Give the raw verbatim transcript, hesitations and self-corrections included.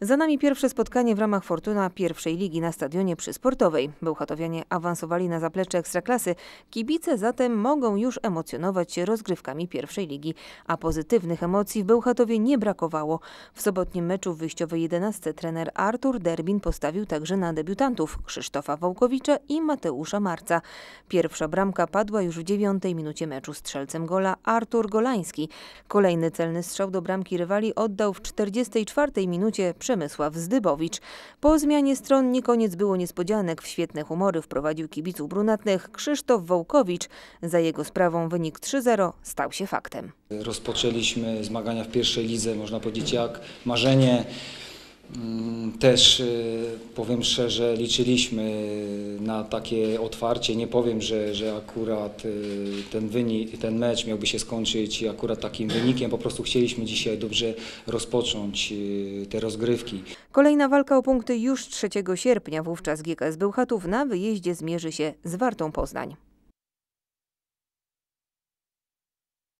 Za nami pierwsze spotkanie w ramach Fortuna pierwszej Ligi na stadionie przy Sportowej. Bełchatowianie awansowali na zaplecze Ekstraklasy. Kibice zatem mogą już emocjonować się rozgrywkami pierwszej Ligi. A pozytywnych emocji w Bełchatowie nie brakowało. W sobotnim meczu w wyjściowej jedenastce trener Artur Derbin postawił także na debiutantów Krzysztofa Wołkowicza i Mateusza Marca. Pierwsza bramka padła już w dziewiątej minucie meczu. Strzelcem gola Artur Golański. Kolejny celny strzał do bramki rywali oddał w czterdziestej czwartej minucie Przemysław Zdybowicz. Po zmianie stron nie koniec było niespodzianek. W świetne humory wprowadził kibiców brunatnych Krzysztof Wołkowicz. Za jego sprawą wynik trzy zero stał się faktem. Rozpoczęliśmy zmagania w pierwszej lidze, można powiedzieć, jak marzenie. Też powiem szczerze, liczyliśmy na takie otwarcie. Nie powiem, że, że akurat ten, wynik, ten mecz miałby się skończyć akurat takim wynikiem. Po prostu chcieliśmy dzisiaj dobrze rozpocząć te rozgrywki. Kolejna walka o punkty już trzeciego sierpnia. Wówczas G K S Bełchatów na wyjeździe zmierzy się z Wartą Poznań.